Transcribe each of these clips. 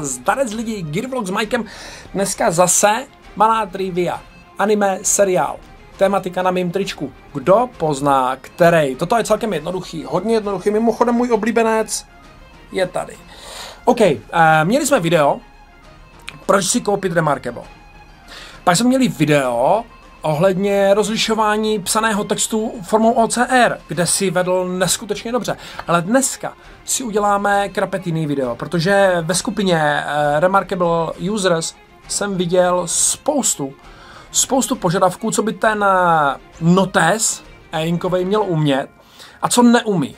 Zdarec lidi, Gearvlog s Mikem, dneska zase malá trivia, anime, seriál, tematika na mým tričku, kdo pozná který. Toto je celkem jednoduchý, hodně jednoduchý, mimochodem můj oblíbenec je tady. OK, měli jsme video, proč si koupit reMarkable. Pak jsme měli video ohledně rozlišování psaného textu formou OCR, kde si vedl neskutečně dobře. Ale dneska si uděláme krapetiný video, protože ve skupině reMarkable users jsem viděl spoustu požadavků, co by ten notes e-inkovej měl umět a co neumí.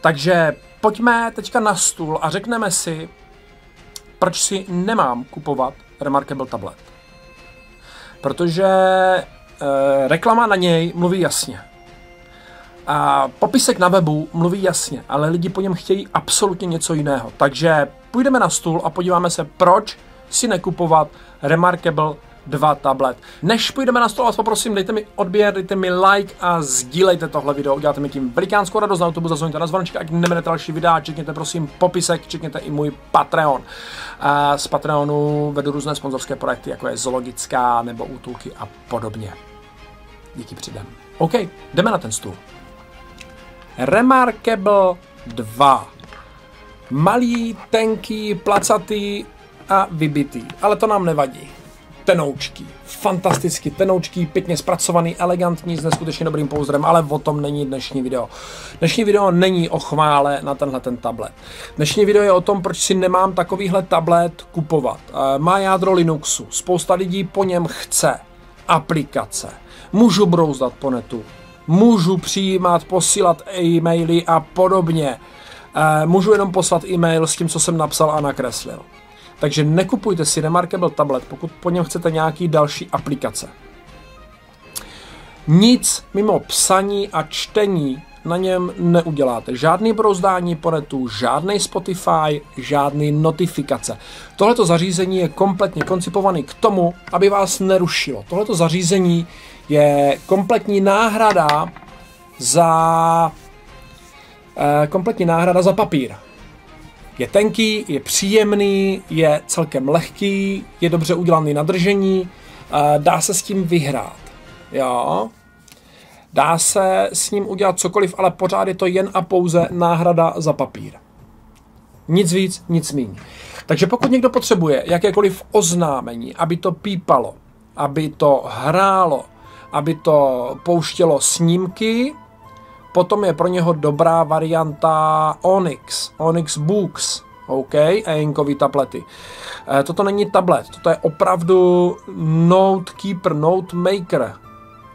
Takže pojďme teďka na stůl a řekneme si, proč si nemám kupovat reMarkable tablet. Protože reklama na něj mluví jasně. A popisek na webu mluví jasně, ale lidi po něm chtějí absolutně něco jiného. Takže půjdeme na stůl a podíváme se, proč si nekupovat reMarkable 2 tablet. Než půjdeme na stůl, vás poprosím, dejte mi odběr, dejte mi like a sdílejte tohle video. Uděláte mi tím velikánskou radost, na YouTube zazvoňte na zvonček, ať nemenete další videa, čekněte prosím popisek, čekněte i můj Patreon. Z Patreonu vedu různé sponzorské projekty, jako je zoologická nebo útulky a podobně. Díky předem. OK, jdeme na ten stůl. reMarkable 2. Malý, tenký, placatý a vybitý, ale to nám nevadí. Tenoučký, fantasticky tenoučký, pěkně zpracovaný, elegantní, s neskutečně dobrým pouzdrem, ale o tom není dnešní video. Dnešní video není o chvále na tenhle ten tablet. Dnešní video je o tom, proč si nemám takovýhle tablet kupovat. Má jádro Linuxu, spousta lidí po něm chce aplikace. Můžu brouzdat po netu, můžu přijímat, posílat e-maily a podobně. Můžu jenom poslat e-mail s tím, co jsem napsal a nakreslil. Takže nekupujte si reMarkable tablet, pokud po něm chcete nějaký další aplikace. Nic mimo psaní a čtení na něm neuděláte. Žádný brouzdání po netu, žádný Spotify, žádný notifikace. Tohleto zařízení je kompletně koncipované k tomu, aby vás nerušilo. Tohleto zařízení je kompletní náhrada za papír. Je tenký, je příjemný, je celkem lehký, je dobře udělaný na držení, dá se s tím vyhrát. Jo? Dá se s ním udělat cokoliv, ale pořád je to jen a pouze náhrada za papír. Nic víc, nic míň. Takže pokud někdo potřebuje jakékoliv oznámení, aby to pípalo, aby to hrálo, aby to pouštělo snímky, potom je pro něho dobrá varianta Onyx Boox, OK, e-inkový tablety. Toto není tablet, toto je opravdu Note Keeper, Note Maker,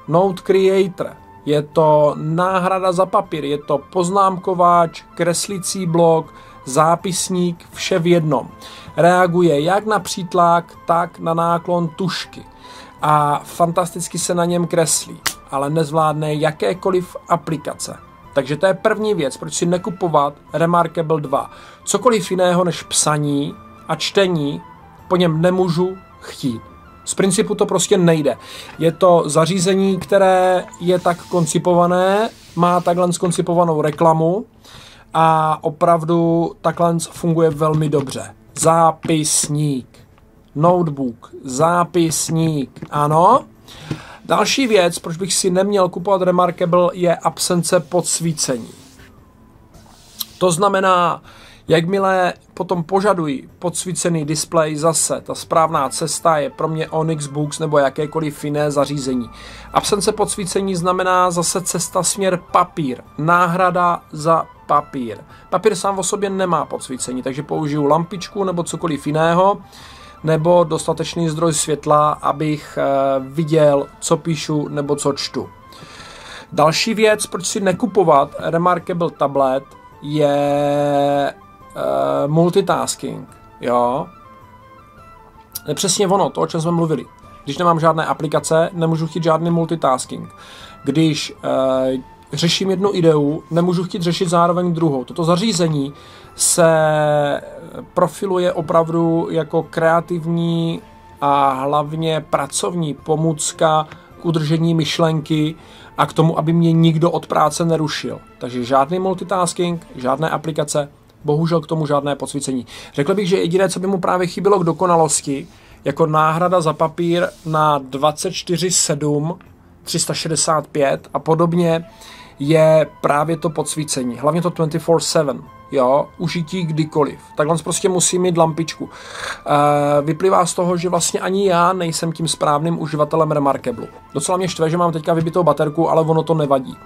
Note Creator. Je to náhrada za papír, je to poznámkováč, kreslicí blok, zápisník, vše v jednom. Reaguje jak na přítlak, tak na náklon tušky a fantasticky se na něm kreslí, ale nezvládne jakékoliv aplikace. Takže to je první věc, proč si nekupovat reMarkable 2. Cokoliv jiného než psaní a čtení po něm nemůžu chtít. Z principu to prostě nejde. Je to zařízení, které je tak koncipované, má takhle skoncipovanou reklamu a opravdu takhle funguje velmi dobře. Zápisník, notebook, zápisník, ano. Další věc, proč bych si neměl kupovat reMarkable, je absence podsvícení. To znamená, jakmile potom požaduji podsvícený displej zase, ta správná cesta je pro mě Onyx Boox nebo jakékoliv jiné zařízení. Absence podsvícení znamená zase cesta směr papír, náhrada za papír. Papír sám o sobě nemá podsvícení, takže použiju lampičku nebo cokoliv jiného, nebo dostatečný zdroj světla, abych viděl, co píšu nebo co čtu. Další věc, proč si nekupovat reMarkable tablet, je multitasking. Jo? Přesně ono, to, o čem jsme mluvili. Když nemám žádné aplikace, nemůžu chtít žádný multitasking. Když řeším jednu ideu, nemůžu chtít řešit zároveň druhou. Toto zařízení se profiluje opravdu jako kreativní a hlavně pracovní pomůcka k udržení myšlenky a k tomu, aby mě nikdo od práce nerušil. Takže žádný multitasking, žádné aplikace, bohužel k tomu žádné podsvícení. Řekl bych, že jediné, co by mu právě chybělo k dokonalosti, jako náhrada za papír na 24/7, 365 a podobně, je právě to podsvícení, hlavně to 24/7, jo, užití kdykoliv. Takhle prostě musí mít lampičku. Vyplývá z toho, že vlastně ani já nejsem tím správným uživatelem reMarkable. Docela mě štve, že mám teďka vybitou baterku, ale ono to nevadí.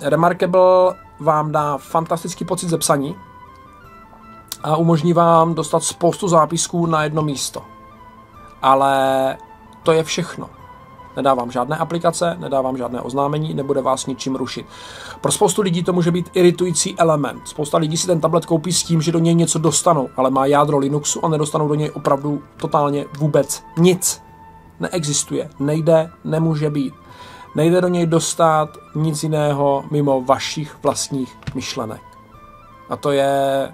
reMarkable vám dá fantastický pocit ze psaní a umožní vám dostat spoustu zápisků na jedno místo. Ale to je všechno. Nedá vám žádné aplikace, nedá vám žádné oznámení, nebude vás ničím rušit. Pro spoustu lidí to může být iritující element. Spousta lidí si ten tablet koupí s tím, že do něj něco dostanou, ale má jádro Linuxu a nedostanou do něj opravdu totálně vůbec nic. Neexistuje, nejde, nemůže být. Nejde do něj dostat nic jiného mimo vašich vlastních myšlenek. A to je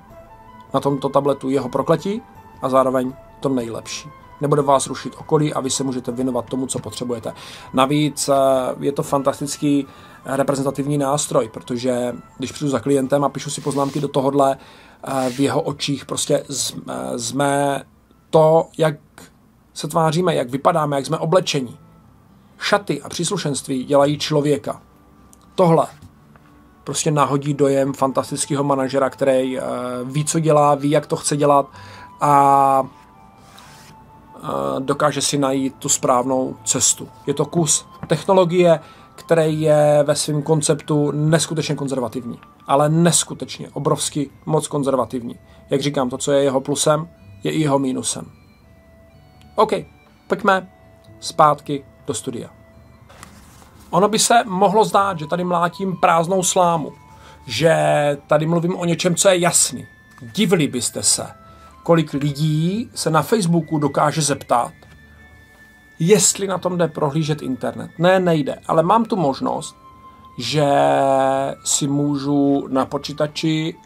na tomto tabletu jeho prokletí a zároveň to nejlepší. Nebude vás rušit okolí a vy se můžete věnovat tomu, co potřebujete. Navíc je to fantastický reprezentativní nástroj, protože když přijdu za klientem a píšu si poznámky do tohohle, v jeho očích prostě jsme to, jak se tváříme, jak vypadáme, jak jsme oblečení. Šaty a příslušenství dělají člověka. Tohle prostě nahodí dojem fantastického manažera, který ví, co dělá, ví, jak to chce dělat a dokáže si najít tu správnou cestu. Je to kus technologie, který je ve svém konceptu neskutečně konzervativní, ale neskutečně, obrovsky moc konzervativní. Jak říkám, to, co je jeho plusem, je i jeho mínusem. OK, pojďme zpátky do studia. Ono by se mohlo zdát, že tady mlátím prázdnou slámu, že tady mluvím o něčem, co je jasný. Divili byste se, kolik lidí se na Facebooku dokáže zeptat, jestli na tom jde prohlížet internet. Ne, nejde, ale mám tu možnost, že si můžu na počítači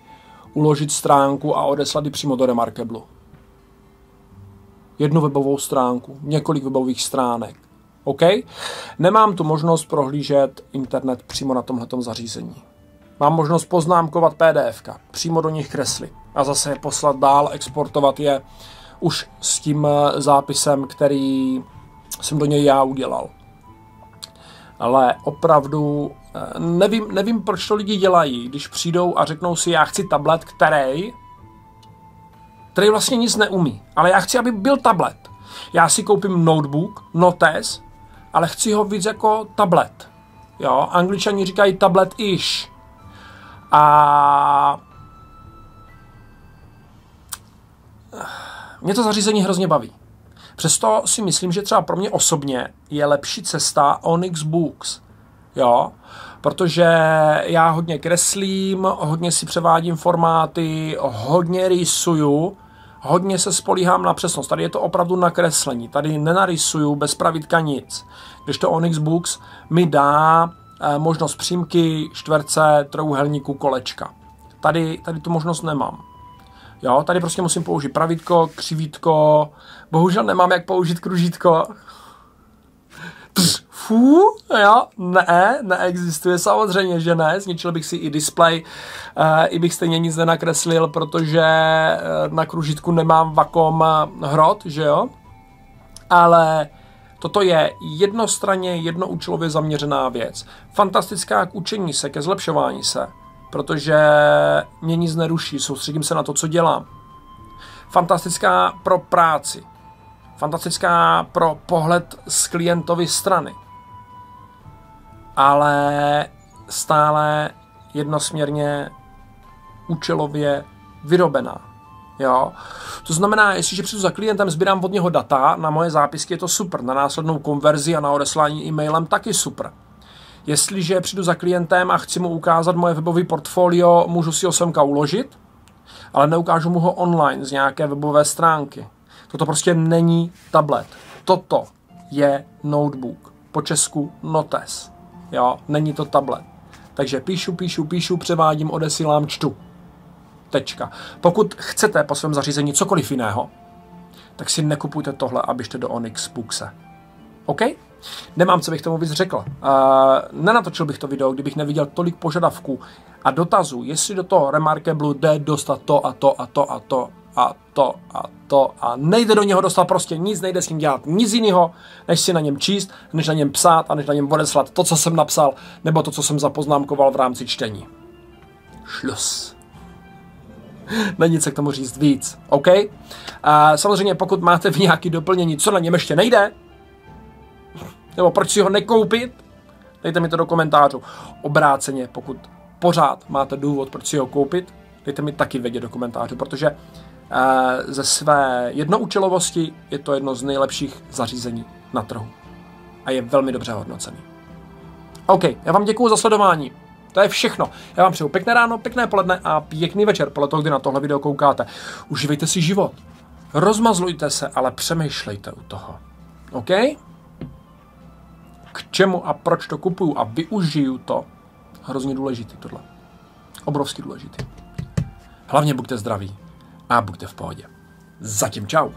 uložit stránku a odeslat ji přímo do reMarkable. Jednu webovou stránku, několik webových stránek. OK? Nemám tu možnost prohlížet internet přímo na tomhletom zařízení. Mám možnost poznámkovat PDFka, přímo do nich kreslit a zase je poslat dál, exportovat je už s tím zápisem, který jsem do něj já udělal. Ale opravdu nevím, proč to lidi dělají, když přijdou a řeknou si, já chci tablet, který vlastně nic neumí, ale já chci, aby byl tablet. Já si koupím notebook, notes, ale chci ho víc jako tablet. Jo, Angličani říkají tablet-ish. A mě to zařízení hrozně baví. Přesto si myslím, že třeba pro mě osobně je lepší cesta Onyx Boox. Jo? Protože já hodně kreslím, hodně si převádím formáty, hodně rýsuju, hodně se spolíhám na přesnost. Tady je to opravdu na kreslení. Tady nenarysuju bez pravidka nic. Když to Onyx Boox mi dá možnost přímky, čtverce, trojúhelníku, kolečka. Tady tu možnost nemám. Jo, tady prostě musím použít pravítko, křivítko, bohužel nemám jak použít kružítko. Jo, ne, neexistuje, samozřejmě, že ne, zničil bych si i display, i bych stejně nic nenakreslil, protože na kružítku nemám Vacom hrot, že jo, ale toto je jednostranně, jednoúčelově zaměřená věc. Fantastická k učení se, ke zlepšování se, protože mě nic neruší, soustředím se na to, co dělám. Fantastická pro práci. Fantastická pro pohled z klientovy strany. Ale stále jednosměrně, účelově vyrobená. Jo? To znamená, jestliže přijdu za klientem, sbírám od něho data, na moje zápisky je to super, na následnou konverzi a na odeslání e-mailem taky super. Jestliže přijdu za klientem a chci mu ukázat moje webové portfolio, můžu si ho semka uložit, ale neukážu mu ho online z nějaké webové stránky. Toto prostě není tablet. Toto je notebook. Po česku notes. Jo? Není to tablet. Takže píšu, převádím, odesílám, čtu. Tečka. Pokud chcete po svém zařízení cokoliv jiného, tak si nekupujte tohle a běžte do Onyx Booxe. OK? Nemám, co bych tomu víc řekl. Nenatočil bych to video, kdybych neviděl tolik požadavků a dotazů, jestli do toho reMarkable jde dostat to a to a to a to a to a to a nejde do něho dostat prostě nic, nejde s ním dělat nic jiného, než si na něm číst, než na něm psát a než na něm odeslat to, co jsem napsal, nebo to, co jsem zapoznámkoval v rámci čtení. Šlus. Není se k tomu říct víc, OK? Samozřejmě pokud máte v nějaké doplnění, co na něm ještě nejde, nebo proč si ho nekoupit, dejte mi to do komentářů. Obráceně, pokud pořád máte důvod, proč si ho koupit, dejte mi taky vědět do komentářů, protože ze své jednoúčelovosti je to jedno z nejlepších zařízení na trhu. A je velmi dobře hodnocený. OK, já vám děkuju za sledování. To je všechno. Já vám přeju pěkné ráno, pěkné poledne a pěkný večer, podle toho, kdy na tohle video koukáte. Užívejte si život. Rozmazlujte se, ale přemýšlejte u toho. OK? K čemu a proč to kupuju a využiju to. Hrozně důležitý tohle. Obrovsky důležitý. Hlavně buďte zdraví a buďte v pohodě. Zatím čau.